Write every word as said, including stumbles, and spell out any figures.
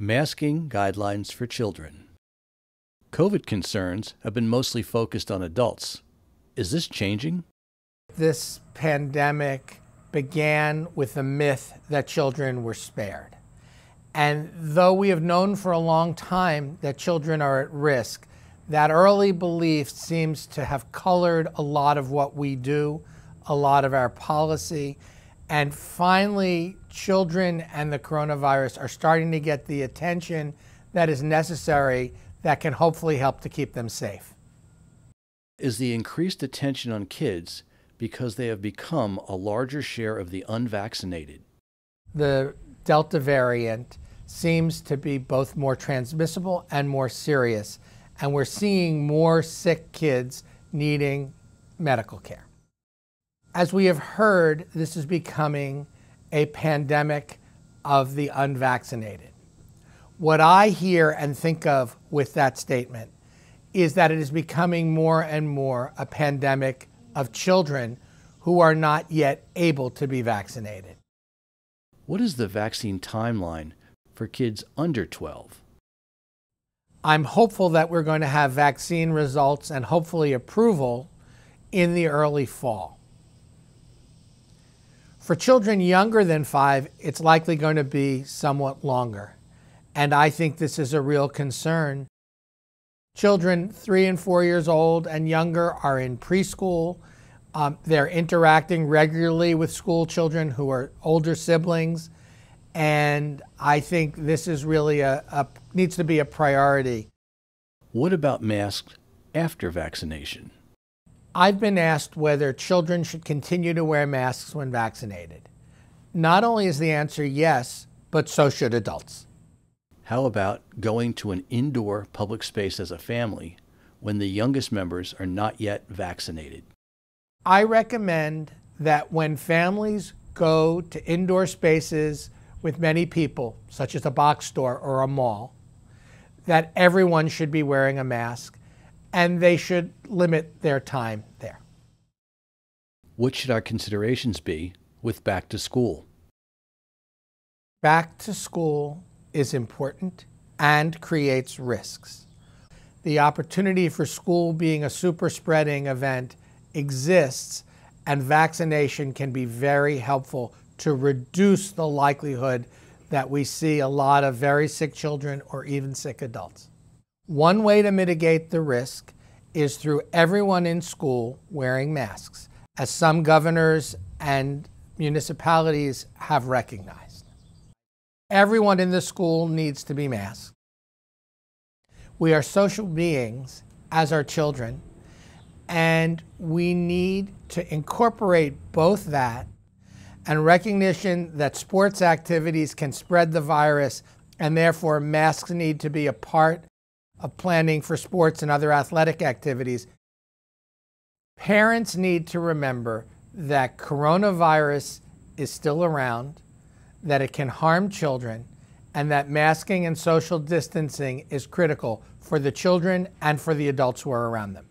Masking guidelines for children. COVID concerns have been mostly focused on adults. Is this changing? This pandemic began with the myth that children were spared. And though we have known for a long time that children are at risk, that early belief seems to have colored a lot of what we do, a lot of our policy. And finally, children and the coronavirus are starting to get the attention that is necessary that can hopefully help to keep them safe. Is the increased attention on kids because they have become a larger share of the unvaccinated? The Delta variant seems to be both more transmissible and more serious, and we're seeing more sick kids needing medical care. As we have heard, this is becoming a pandemic of the unvaccinated. What I hear and think of with that statement is that it is becoming more and more a pandemic of children who are not yet able to be vaccinated. What is the vaccine timeline for kids under twelve? I'm hopeful that we're going to have vaccine results and hopefully approval in the early fall. For children younger than five, it's likely going to be somewhat longer. And I think this is a real concern. Children three and four years old and younger are in preschool. Um, they're interacting regularly with school children who are older siblings. And I think this is really a, a needs to be a priority. What about masks after vaccination? I've been asked whether children should continue to wear masks when vaccinated. Not only is the answer yes, but so should adults. How about going to an indoor public space as a family when the youngest members are not yet vaccinated? I recommend that when families go to indoor spaces with many people, such as a box store or a mall, that everyone should be wearing a mask. And they should limit their time there. What should our considerations be with back to school? Back to school is important and creates risks. The opportunity for school being a super spreading event exists, and vaccination can be very helpful to reduce the likelihood that we see a lot of very sick children or even sick adults. One way to mitigate the risk is through everyone in school wearing masks, as some governors and municipalities have recognized. Everyone in the school needs to be masked. We are social beings, as are children, and we need to incorporate both that and recognition that sports activities can spread the virus, and therefore masks need to be a part of planning for sports and other athletic activities. Parents need to remember that coronavirus is still around, that it can harm children, and that masking and social distancing is critical for the children and for the adults who are around them.